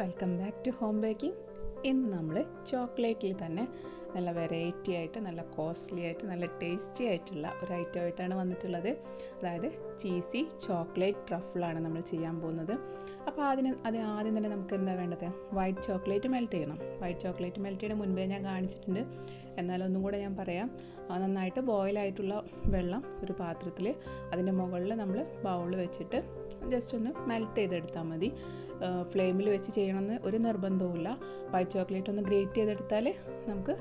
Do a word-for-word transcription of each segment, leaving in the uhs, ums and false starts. Welcome back to home baking. ഇന്ന് നമ്മൾ ചോക്ലേറ്റിൽ തന്നെ നല്ല വെറൈറ്റി ആയിട്ട്, നല്ല കോസ്റ്റ്ലി ആയിട്ട്, നല്ല ടേസ്റ്റി ആയിട്ടുള്ള ഒരു ഐറ്റം ആയിട്ടാണ് വന്നിട്ടുള്ളത്. അതായത് ചീസി ചോക്ലേറ്റ് ട്രഫിളാണ് നമ്മൾ ചെയ്യാൻ പോകുന്നത്. അപ്പോൾ അതിന് അത് ആദ്യം തന്നെ നമുക്ക് എന്താ വേണ്ടത്? വൈറ്റ് ചോക്ലേറ്റ് മെൽറ്റ് ചെയ്യണം. വൈറ്റ് ചോക്ലേറ്റ് മെൽറ്റ് ചെയ്യുന്ന മുൻപേ ഞാൻ കാണിച്ചിട്ടുണ്ട്, എന്നാലൊന്നും കൂടെ ഞാൻ പറയാം. നന്നായിട്ട് ബോയിലായിട്ടുള്ള വെള്ളം ഒരു പാത്രത്തിൽ അതിൻ്റെ മുകളിൽ നമ്മൾ ബൗളിൽ വെച്ചിട്ട് ജസ്റ്റ് ഒന്ന് മെൽറ്റ് ചെയ്തെടുത്താൽ മതി. ഫ്ലെയിമിൽ വെച്ച് ചെയ്യണമെന്ന് ഒരു നിർബന്ധവുമില്ല. വൈറ്റ് ചോക്ലേറ്റ് ഒന്ന് ഗ്രേറ്റ് ചെയ്തെടുത്താൽ നമുക്ക്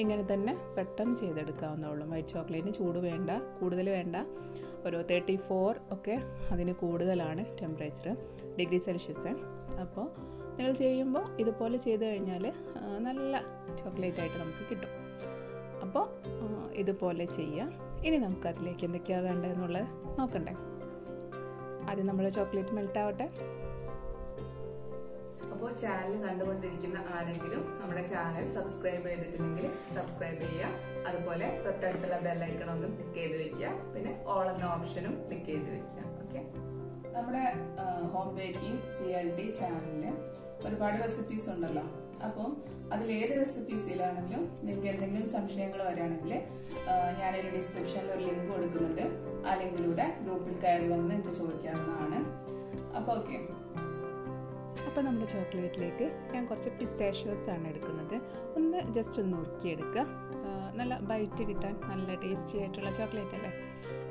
ഇങ്ങനെ തന്നെ പെട്ടെന്ന് ചെയ്തെടുക്കാവുന്നതുള്ളൂ. വൈറ്റ് ചോക്ലേറ്റിന് ചൂട് വേണ്ട, കൂടുതൽ വേണ്ട. ഒരു തേർട്ടി ഫോർ ഒക്കെ അതിന് കൂടുതലാണ് ടെമ്പറേച്ചർ, ഡിഗ്രി സെൽഷ്യസ്. അപ്പോൾ നിങ്ങൾ ചെയ്യുമ്പോൾ ഇതുപോലെ ചെയ്ത് കഴിഞ്ഞാൽ നല്ല ചോക്ലേറ്റ് ആയിട്ട് നമുക്ക് കിട്ടും. അപ്പോൾ ഇതുപോലെ ചെയ്യാം. ഇനി നമുക്കതിലേക്ക് എന്തൊക്കെയാണ് വേണ്ടതെന്നുള്ളത് നോക്കണ്ടേ. ആദ്യം നമ്മൾ ചോക്ലേറ്റ് മെൽറ്റാവട്ടെ. അപ്പോൾ ചാനൽ കണ്ടുകൊണ്ടിരിക്കുന്ന ആരെങ്കിലും നമ്മുടെ ചാനൽ സബ്സ്ക്രൈബ് ചെയ്തിട്ടില്ലെങ്കിൽ സബ്സ്ക്രൈബ് ചെയ്യുക. അതുപോലെ തൊട്ടടുത്തുള്ള ബെല്ലൈക്കൺ ഒന്നും ക്ലിക്ക് ചെയ്ത് വെക്കുക. പിന്നെ ഓൾ എന്ന ഓപ്ഷനും ക്ലിക്ക് ചെയ്ത് വെക്കുക. ഓക്കെ, നമ്മുടെ home baking C L T ചാനലിൽ ഒരുപാട് റെസിപ്പീസ് ഉണ്ടല്ലോ. അപ്പം അതിലേത് റെസിപ്പീസിലാണെങ്കിലും നിങ്ങൾക്ക് എന്തെങ്കിലും സംശയങ്ങൾ വരികയാണെങ്കിൽ ഞാനൊരു ഡിസ്ക്രിപ്ഷനിൽ ഒരു ലിങ്ക് കൊടുക്കുന്നുണ്ട്. ആ ലിങ്കിലൂടെ ഗ്രൂപ്പിൽ കയറി വന്ന് എനിക്ക് ചോദിക്കാവുന്നതാണ്. അപ്പോൾ ഓക്കെ. അപ്പോൾ നമ്മുടെ ചോക്ലേറ്റിലേക്ക് ഞാൻ കുറച്ച് പിസ്താഷ്യോസാണ് എടുക്കുന്നത്. ഒന്ന് ജസ്റ്റ് ഒന്ന് നുറുക്കിയെടുക്കുക. നല്ല ബൈറ്റ് കിട്ടാൻ നല്ല ടേസ്റ്റി ആയിട്ടുള്ള ചോക്ലേറ്റ് അല്ലേ.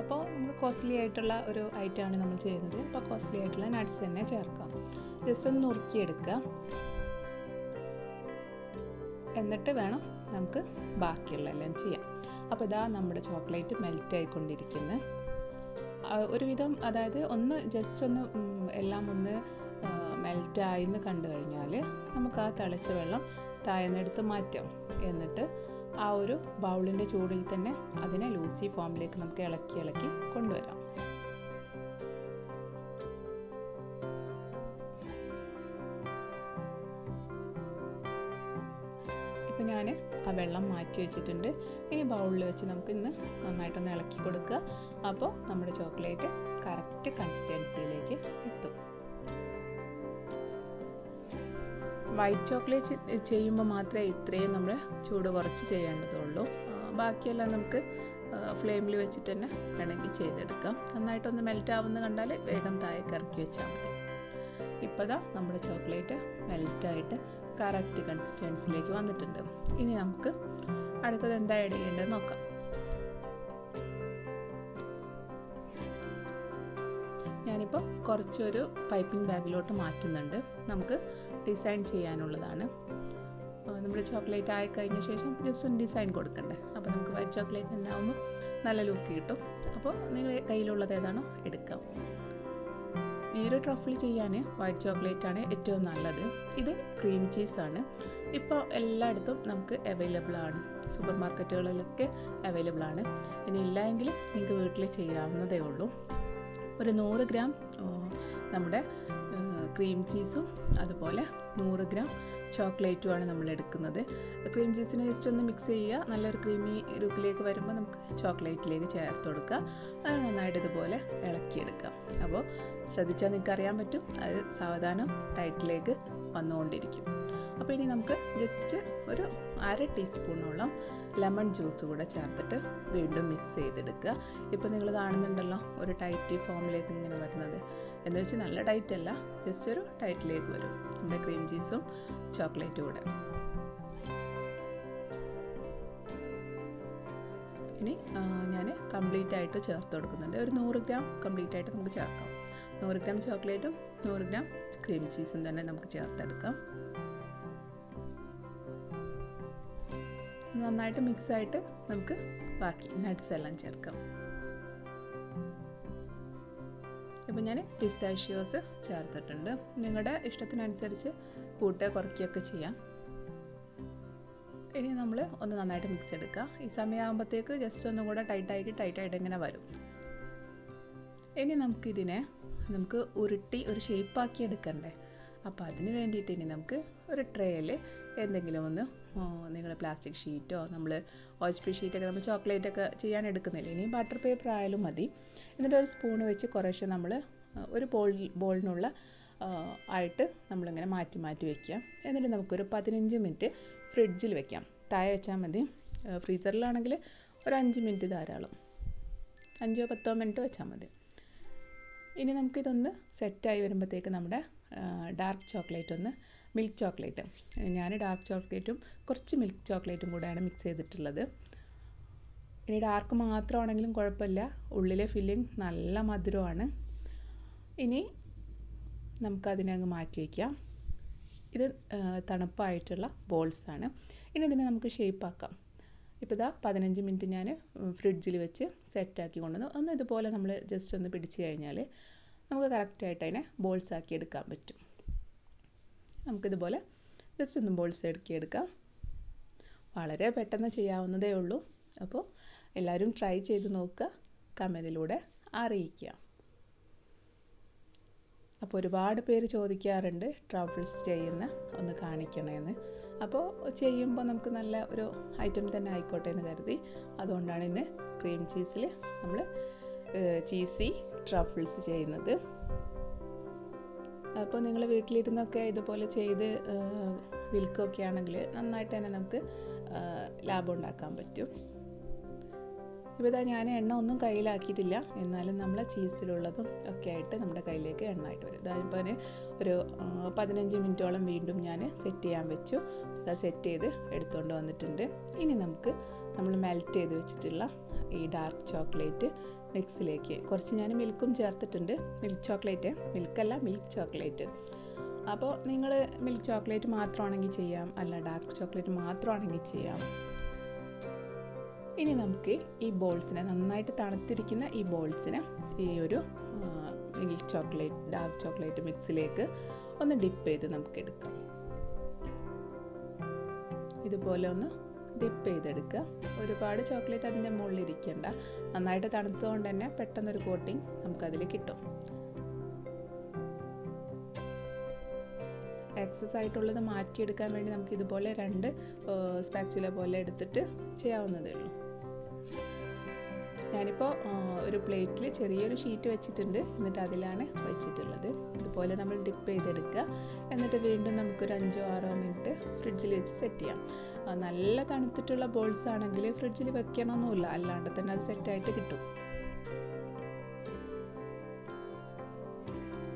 അപ്പോൾ നമുക്ക് കോസ്റ്റ്ലി ആയിട്ടുള്ള ഒരു ഐറ്റമാണ് നമ്മൾ ചെയ്യുന്നത്. അപ്പോൾ കോസ്റ്റ്ലി ആയിട്ടുള്ള നട്ട്സ് തന്നെ ചേർക്കാം. ജസ്റ്റ് ഒന്ന് നുറുക്കിയെടുക്കുക. എന്നിട്ട് വേണം നമുക്ക് ബാക്കിയുള്ളതെല്ലാം ചെയ്യാം. അപ്പോൾ ഇതാ നമ്മുടെ ചോക്ലേറ്റ് മെൽറ്റ് ആയിക്കൊണ്ടിരിക്കുന്നത്. ഒരുവിധം, അതായത് ഒന്ന് ജസ്റ്റ് ഒന്ന് എല്ലാം ഒന്ന് മെൽറ്റായെന്ന് കണ്ടു കഴിഞ്ഞാൽ നമുക്ക് ആ തിളച്ച വെള്ളം താഴ്ന്നെടുത്ത് മാറ്റാം. എന്നിട്ട് ആ ഒരു ബൗളിൻ്റെ ചൂടിൽ തന്നെ അതിനെ ലൂസി ഫോമിലേക്ക് നമുക്ക് ഇളക്കി ഇളക്കി കൊണ്ടുവരാം. ഇപ്പോൾ ഞാൻ ആ വെള്ളം മാറ്റി വെച്ചിട്ടുണ്ട്. ഇനി ബൗളിൽ വെച്ച് നമുക്ക് ഇന്ന് നന്നായിട്ടൊന്ന് ഇളക്കി കൊടുക്കുക. അപ്പോൾ നമ്മുടെ ചോക്ലേറ്റ് കറക്റ്റ് കൺസിസ്റ്റൻസിയിലേക്ക് എത്തും. വൈറ്റ് ചോക്ലേറ്റ് ചെയ്യുമ്പോൾ മാത്രമേ ഇത്രയും നമ്മൾ ചൂട് കുറച്ച് ചെയ്യേണ്ടതുള്ളൂ. ബാക്കിയെല്ലാം നമുക്ക് ഫ്ലെയിമിൽ വെച്ചിട്ട് തന്നെ വേണമെങ്കിൽ ചെയ്തെടുക്കാം. നന്നായിട്ടൊന്ന് മെൽറ്റ് ആവുമെന്ന് കണ്ടാൽ വേഗം താഴെ ഇറക്കി വെച്ചാൽ മതി. ഇപ്പോൾ ദാ നമ്മുടെ ചോക്ലേറ്റ് മെൽറ്റായിട്ട് കറക്റ്റ് കൺസിസ്റ്റൻസിലേക്ക് വന്നിട്ടുണ്ട്. ഇനി നമുക്ക് അടുത്തത് എന്താ ആഡ് ചെയ്യേണ്ടത് നോക്കാം. ഞാനിപ്പോൾ കുറച്ചൊരു പൈപ്പിംഗ് ബാഗിലോട്ട് മാറ്റുന്നുണ്ട്. നമുക്ക് ഡിസൈൻ ചെയ്യാനുള്ളതാണ്. നമ്മുടെ ചോക്ലേറ്റ് ആയി കഴിഞ്ഞ ശേഷം ജസ്റ്റ് ഒന്ന് ഡിസൈൻ കൊടുക്കണ്ടേ. അപ്പോൾ നമുക്ക് വൈറ്റ് ചോക്ലേറ്റ് ഉണ്ടാകുമ്പോൾ നല്ല ലുക്ക് കിട്ടും. അപ്പോൾ നിങ്ങൾ കയ്യിലുള്ളത് ഏതാണോ എടുക്കാം. ഈ ഒരു ട്രഫിൾ ചെയ്യാൻ വൈറ്റ് ചോക്ലേറ്റാണ് ഏറ്റവും നല്ലത്. ഇത് ക്രീം ചീസാണ്. ഇപ്പോൾ എല്ലായിടത്തും നമുക്ക് അവൈലബിളാണ്. സൂപ്പർ മാർക്കറ്റുകളിലൊക്കെ അവൈലബിളാണ്. ഇനി ഇല്ലായെങ്കിൽ നിങ്ങൾക്ക് വീട്ടിൽ ചെയ്യാവുന്നതേ ഉള്ളൂ. ഒരു നൂറ് ഗ്രാം നമ്മുടെ ക്രീം ചീസും അതുപോലെ നൂറ് ഗ്രാം ചോക്ലേറ്റുമാണ് നമ്മൾ എടുക്കുന്നത്. ക്രീം ചീസിനെ ജസ്റ്റ് ഒന്ന് മിക്സ് ചെയ്യുക. നല്ലൊരു ക്രീമി ലുക്കിലേക്ക് വരുമ്പോൾ നമുക്ക് ചോക്ലേറ്റിലേക്ക് ചേർത്ത് കൊടുക്കുക. അത് നന്നായിട്ട് ഇതുപോലെ ഇളക്കിയെടുക്കാം. അപ്പോൾ ശ്രദ്ധിച്ചാൽ നിങ്ങൾക്ക് അറിയാൻ പറ്റും അത് സാവധാനം ടൈറ്റിലേക്ക് വന്നുകൊണ്ടിരിക്കും. അപ്പോൾ ഇനി നമുക്ക് ജസ്റ്റ് ഒരു അര ടീസ്പൂണോളം ലെമൺ ജ്യൂസ് കൂടെ ചേർത്തിട്ട് വീണ്ടും മിക്സ് ചെയ്തെടുക്കുക. ഇപ്പോൾ നിങ്ങൾ കാണുന്നുണ്ടല്ലോ ഒരു ടൈറ്റ് ഫോമിലേക്ക് ഇങ്ങനെ വരുന്നത്. എന്ന് വെച്ച് നല്ല ടൈറ്റ് അല്ല, ജസ്റ്റ് ഒരു ടൈറ്റിലേക്ക് വരും നമ്മുടെ ക്രീം ചീസും ചോക്ലേറ്റും കൂടെ. ഇനി ഞാൻ കംപ്ലീറ്റ് ആയിട്ട് ചേർത്ത് കൊടുക്കുന്നുണ്ട്. ഒരു നൂറ് ഗ്രാം കംപ്ലീറ്റ് ആയിട്ട് നമുക്ക് ചേർക്കാം. നൂറ് ഗ്രാം ചോക്ലേറ്റും നൂറ് ഗ്രാം ക്രീം ചീസും തന്നെ നമുക്ക് ചേർത്തെടുക്കാം. നന്നായിട്ട് മിക്സായിട്ട് നമുക്ക് ബാക്കി നട്ട്സ് എല്ലാം ചേർക്കാം. ഇപ്പം ഞാൻ പിസ്താഷ്യോസ് ചേർത്തിട്ടുണ്ട്. നിങ്ങളുടെ ഇഷ്ടത്തിനനുസരിച്ച് കൂട്ടുക കുറയ്ക്കുകയൊക്കെ ചെയ്യാം. ഇനി നമ്മൾ ഒന്ന് നന്നായിട്ട് മിക്സ് എടുക്കുക. ഈ സമയമാകുമ്പോഴത്തേക്ക് ജസ്റ്റ് ഒന്നും കൂടെ ടൈറ്റായിട്ട് ടൈറ്റായിട്ട് ഇങ്ങനെ വരും. ഇനി നമുക്കിതിനെ നമുക്ക് ഉരുട്ടി ഒരു ഷേപ്പാക്കി എടുക്കണ്ടേ. അപ്പോൾ അതിന് വേണ്ടിയിട്ട് ഇനി നമുക്ക് ഒരു ട്രേയിൽ എന്തെങ്കിലും ഒന്ന്, നിങ്ങൾ പ്ലാസ്റ്റിക് ഷീറ്റോ നമ്മൾ ഓച്ച് പി ഷീറ്റൊക്കെ നമ്മൾ ചോക്ലേറ്റൊക്കെ ചെയ്യാൻ എടുക്കുന്നില്ല, ഇനി ബട്ടർ പേപ്പർ ആയാലും മതി. എന്നിട്ട് ഒരു സ്പൂൺ വെച്ച് കുറേശ്ശെ നമ്മൾ ഒരു ബോൾ ബോളിനുള്ള ആയിട്ട് നമ്മൾ ഇങ്ങനെ മാറ്റി മാറ്റി വെക്കുക. എന്നിട്ട് നമുക്കൊരു പതിനഞ്ച് മിനിറ്റ് ഫ്രിഡ്ജിൽ വെക്കാം. താഴെ വെച്ചാൽ മതി. ഫ്രീസറിലാണെങ്കിൽ ഒരു അഞ്ച് മിനിറ്റ് ധാരാളം, അഞ്ചോ പത്തോ മിനിറ്റ് വെച്ചാൽ മതി. ഇനി നമുക്കിതൊന്ന് സെറ്റായി വരുമ്പോഴത്തേക്ക് നമ്മുടെ ഡാർക്ക് ചോക്ലേറ്റ് ഒന്ന് മിൽക്ക് ചോക്ലേറ്റ്, ഞാൻ ഡാർക്ക് ചോക്ലേറ്റും കുറച്ച് മിൽക്ക് ചോക്ലേറ്റും കൂടെയാണ് മിക്സ് ചെയ്തിട്ടുള്ളത്. ഇനി ഡാർക്ക് മാത്രമാണെങ്കിലും കുഴപ്പമില്ല, ഉള്ളിലെ ഫില്ലിംഗ് നല്ല മധുരമാണ്. ഇനി നമുക്കതിനെ അങ്ങ് മാറ്റി വയ്ക്കാം. ഇത് തണുപ്പായിട്ടുള്ള ബോൾസാണ്. ഇനി ഇതിനെ നമുക്ക് ഷേപ്പാക്കാം. ഇപ്പോൾ ഇതാ പതിനഞ്ച് മിനിറ്റ് ഞാൻ ഫ്രിഡ്ജിൽ വെച്ച് സെറ്റാക്കി കൊണ്ടുവന്നു. ഒന്ന് ഇതുപോലെ നമ്മൾ ജസ്റ്റ് ഒന്ന് പിടിച്ച് കഴിഞ്ഞാൽ നമുക്ക് കറക്റ്റായിട്ട് അതിനെ ബോൾസാക്കി എടുക്കാൻ പറ്റും. നമുക്കിതുപോലെ ജസ്റ്റ് ഒന്ന് ബോൾസ് എടുക്കിയെടുക്കാം. വളരെ പെട്ടെന്ന് ചെയ്യാവുന്നതേ ഉള്ളൂ. അപ്പോൾ എല്ലാവരും ട്രൈ ചെയ്ത് നോക്കുക, കമൻറ്റിലൂടെ അറിയിക്കുക. അപ്പോൾ ഒരുപാട് പേര് ചോദിക്കാറുണ്ട് ട്രഫിൾസ് ചെയ്യുന്ന ഒന്ന് കാണിക്കണമെന്ന്. അപ്പോൾ ചെയ്യുമ്പോൾ നമുക്ക് നല്ല ഒരു ഐറ്റം തന്നെ ആയിക്കോട്ടെ എന്ന് കരുതി അതുകൊണ്ടാണ് ഇന്ന് ക്രീം ചീസിൽ നമ്മൾ ചീസി ട്രഫിൾസ് ചെയ്യുന്നത്. അപ്പോൾ നിങ്ങൾ വീട്ടിലിരുന്നൊക്കെ ഇതുപോലെ ചെയ്ത് വിൽക്കുകയൊക്കെ ആണെങ്കിൽ നന്നായിട്ട് തന്നെ നമുക്ക് ലാഭം ഉണ്ടാക്കാൻ പറ്റും. ഇപ്പോൾ ഇതാ ഞാൻ എണ്ണ ഒന്നും കയ്യിലാക്കിയിട്ടില്ല, എന്നാലും നമ്മളെ ചീസിലുള്ളതും ഒക്കെ ആയിട്ട് നമ്മുടെ കയ്യിലേക്ക് എണ്ണ ആയിട്ട് വരും. ഇതായപ്പോൾ ഒരു പതിനഞ്ച് മിനിറ്റോളം വീണ്ടും ഞാൻ സെറ്റ് ചെയ്യാൻ വെച്ചു. അത് സെറ്റ് ചെയ്ത് എടുത്തുകൊണ്ട് വന്നിട്ടുണ്ട്. ഇനി നമുക്ക് നമ്മൾ മെൽറ്റ് ചെയ്ത് വെച്ചിട്ടുള്ള ഈ ഡാർക്ക് ചോക്ലേറ്റ് മിക്സിലേക്ക് കുറച്ച് ഞാൻ മിൽക്കും ചേർത്തിട്ടുണ്ട്. മിൽക്ക് ചോക്ലേറ്റ് മിൽക്കല്ല മിൽക്ക് ചോക്ലേറ്റ്. അപ്പോൾ നിങ്ങൾ മിൽക്ക് ചോക്ലേറ്റ് മാത്രമാണെങ്കിൽ ചെയ്യാം, അല്ല ഡാർക്ക് ചോക്ലേറ്റ് മാത്രമാണെങ്കിൽ ചെയ്യാം. ഇനി നമുക്ക് ഈ ബോൾസിനെ നന്നായിട്ട് തണുത്തിരിക്കുന്ന ഈ ബോൾസിനെ ഈ ഒരു മിൽക്ക് ചോക്ലേറ്റ് ഡാർക്ക് ചോക്ലേറ്റ് മിക്സിലേക്ക് ഒന്ന് ഡിപ്പ് ചെയ്ത് നമുക്ക് എടുക്കാം. ഇതുപോലെ ഒന്ന് ഡിപ്പ് ചെയ്തെടുക്കുക. ഒരുപാട് ചോക്ലേറ്റ് അതിൻ്റെ മുകളിൽ ഇരിക്കേണ്ട, നന്നായിട്ട് തണുത്തതുകൊണ്ട് തന്നെ പെട്ടെന്നൊരു കോട്ടിങ് നമുക്കതിൽ കിട്ടും. എക്സസ് ആയിട്ടുള്ളത് മാറ്റിയെടുക്കാൻ വേണ്ടി നമുക്ക് ഇതുപോലെ രണ്ട് സ്പാച്ചുല പോലെ എടുത്തിട്ട് ചെയ്യാവുന്നതേ ഉള്ളൂ. ഞാനിപ്പോൾ ഒരു പ്ലേറ്റിൽ ചെറിയൊരു ഷീറ്റ് വെച്ചിട്ടുണ്ട്, എന്നിട്ട് അതിലാണ് വെച്ചിട്ടുള്ളത്. ഇതുപോലെ നമ്മൾ ഡിപ്പ് ചെയ്തെടുക്കുക. എന്നിട്ട് വീണ്ടും നമുക്കൊരു അഞ്ചോ ആറോ മിനിറ്റ് ഫ്രിഡ്ജിൽ വെച്ച് സെറ്റ് ചെയ്യാം. നല്ല തണുത്തിട്ടുള്ള ബോൾസ് ആണെങ്കിൽ ഫ്രിഡ്ജിൽ വെക്കണമെന്നില്ല, അല്ലാണ്ട് തന്നെ അത് സെറ്റായിട്ട് കിട്ടും.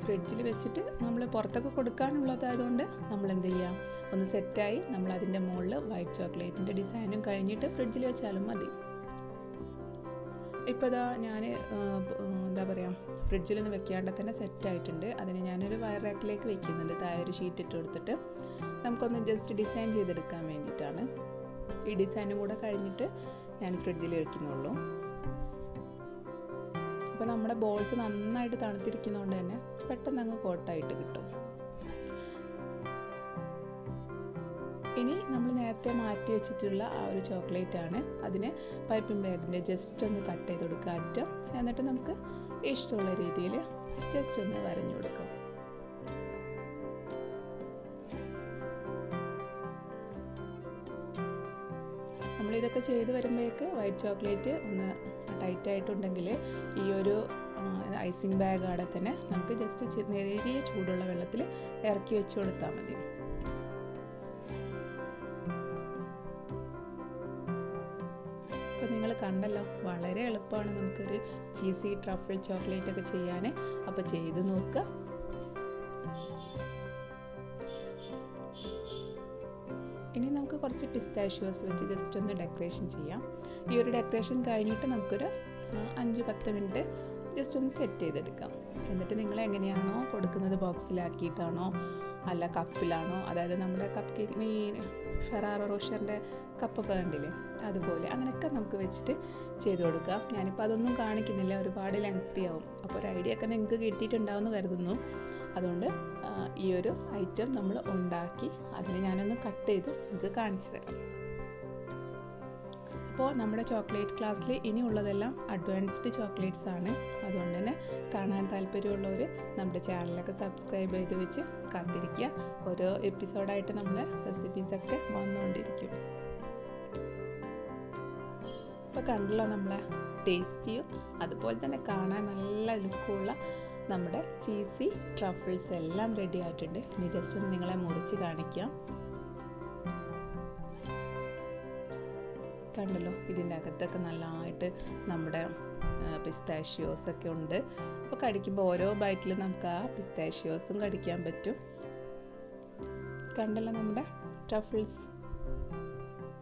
ഫ്രിഡ്ജിൽ വെച്ചിട്ട് നമ്മൾ പുറത്തൊക്കെ കൊടുക്കാനുള്ളതായതുകൊണ്ട് നമ്മൾ എന്ത് ചെയ്യാം, ഒന്ന് സെറ്റായി നമ്മൾ അതിൻ്റെ മുകളിൽ വൈറ്റ് ചോക്ലേറ്റിൻ്റെ ഡിസൈനും കഴിഞ്ഞിട്ട് ഫ്രിഡ്ജിൽ വെച്ചാലും മതി. ഇപ്പോൾ ഇതാ ഞാൻ എന്താ പറയുക, ഫ്രിഡ്ജിലൊന്നും വെക്കാണ്ട് തന്നെ സെറ്റായിട്ടുണ്ട്. അതിന് ഞാനൊരു വയർ റാക്കിലേക്ക് വെക്കുന്നുണ്ട്. താഴെ ഒരു ഷീറ്റ് ഇട്ട് കൊടുത്തിട്ട് നമുക്കൊന്ന് ജസ്റ്റ് ഡിസൈൻ ചെയ്തെടുക്കാൻ വേണ്ടിയിട്ടാണ്. ഈ ഡിസൈനും കൂടെ കഴിഞ്ഞിട്ട് ഞാൻ ഫ്രിഡ്ജിൽ വെക്കുന്നുള്ളൂ. അപ്പോൾ നമ്മുടെ ബോൾസ് നന്നായിട്ട് തണുത്തിരിക്കുന്നതുകൊണ്ട് തന്നെ പെട്ടെന്ന് അങ്ങ് കോട്ടായിട്ട് കിട്ടും. ഇനി നമ്മൾ നേരത്തെ മാറ്റി വെച്ചിട്ടുള്ള ആ ഒരു ചോക്ലേറ്റാണ്. അതിനെ പൈപ്പിംഗ് ബാഗിൻ്റെ ജസ്റ്റ് ഒന്ന് കട്ട് ചെയ്ത് കൊടുക്കുക അറ്റം. എന്നിട്ട് നമുക്ക് ഇഷ്ടമുള്ള രീതിയിൽ ജസ്റ്റ് ഒന്ന് വരഞ്ഞു കൊടുക്കാം. നമ്മളിതൊക്കെ ചെയ്ത് വരുമ്പോഴേക്ക് വൈറ്റ് ചോക്ലേറ്റ് ഒന്ന് ടൈറ്റായിട്ടുണ്ടെങ്കിൽ ഈ ഒരു ഐസിങ് ബാഗ് അവിടെ തന്നെ നമുക്ക് ജസ്റ്റ് നേരിയ ചൂടുള്ള വെള്ളത്തിൽ ഇറക്കി വെച്ച് കൊടുത്താൽ മതി. അപ്പോൾ നിങ്ങൾ കണ്ടല്ലോ, വളരെ എളുപ്പമാണ് നമുക്കൊരു ചീസി ട്രഫിൾ ചോക്ലേറ്റ് ഒക്കെ ചെയ്യാൻ. അപ്പോൾ ചെയ്ത് നോക്കുക. ഇനി നമുക്ക് കുറച്ച് പിസ്താഷ്യോസ് വെച്ച് ജസ്റ്റ് ഒന്ന് ഡെക്കറേഷൻ ചെയ്യാം. ഈ ഒരു ഡെക്കറേഷൻ കഴിഞ്ഞിട്ട് നമുക്കൊരു അഞ്ച് പത്ത് മിനിറ്റ് ജസ്റ്റ് ഒന്ന് സെറ്റ് ചെയ്തെടുക്കാം. എന്നിട്ട് നിങ്ങൾ എങ്ങനെയാണോ കൊടുക്കുന്നത്, ബോക്സിലാക്കിയിട്ടാണോ അല്ല കപ്പിലാണോ, അതായത് നമ്മുടെ കപ്പ് കേക്ക് ഈ ഫെറാറോ റോഷറിൻ്റെ കപ്പൊക്കെ കണ്ടില്ലേ അതുപോലെ, അങ്ങനെയൊക്കെ നമുക്ക് വെച്ചിട്ട് ചെയ്ത് കൊടുക്കാം. ഞാനിപ്പോൾ അതൊന്നും കാണിക്കുന്നില്ല, ഒരുപാട് ലെങ്തി ആവും. അപ്പോൾ ഒരു ഐഡിയ ഒക്കെ നിങ്ങൾക്ക് കിട്ടിയിട്ടുണ്ടാവുമെന്ന് കരുതുന്നു. അതുകൊണ്ട് ഈ ഒരു ഐറ്റം നമ്മൾ ഉണ്ടാക്കി അതിന് ഞാനൊന്ന് കട്ട് ചെയ്ത് നിങ്ങൾക്ക് കാണിച്ചു തരാം. അപ്പോൾ നമ്മുടെ ചോക്ലേറ്റ് ക്ലാസ്സിൽ ഇനിയുള്ളതെല്ലാം അഡ്വാൻസ്ഡ് ചോക്ലേറ്റ്സ് ആണ്. അതുകൊണ്ട് തന്നെ കാണാൻ താല്പര്യമുള്ളവർ നമ്മുടെ ചാനലൊക്കെ സബ്സ്ക്രൈബ് ചെയ്ത് വെച്ച് കാത്തിരിക്കുക. ഓരോ എപ്പിസോഡായിട്ട് നമ്മുടെ റെസിപ്പീസൊക്കെ വന്നുകൊണ്ടിരിക്കും. അപ്പോൾ കണ്ടല്ലോ നമ്മളെ ടേസ്റ്റിയും അതുപോലെ തന്നെ കാണാൻ നല്ല ലുക്കുള്ള നമ്മുടെ ചീസി ട്രഫിൾസ് എല്ലാം റെഡി ആയിട്ടുണ്ട്. ഇനി ജസ്റ്റ് ഒന്ന് നിങ്ങളെ മുറിച്ച് കാണിക്കാം. കണ്ടല്ലോ, ഇതിൻ്റെ അകത്തൊക്കെ നല്ലതായിട്ട് നമ്മുടെ പിസ്താഷ്യോസൊക്കെ ഉണ്ട്. അപ്പോൾ കടിക്കുമ്പോൾ ഓരോ ബൈറ്റിലും നമുക്ക് ആ പിസ്താഷ്യോസും കടിക്കാൻ പറ്റും. കണ്ടല്ലോ നമ്മുടെ ട്രഫിൾസ്.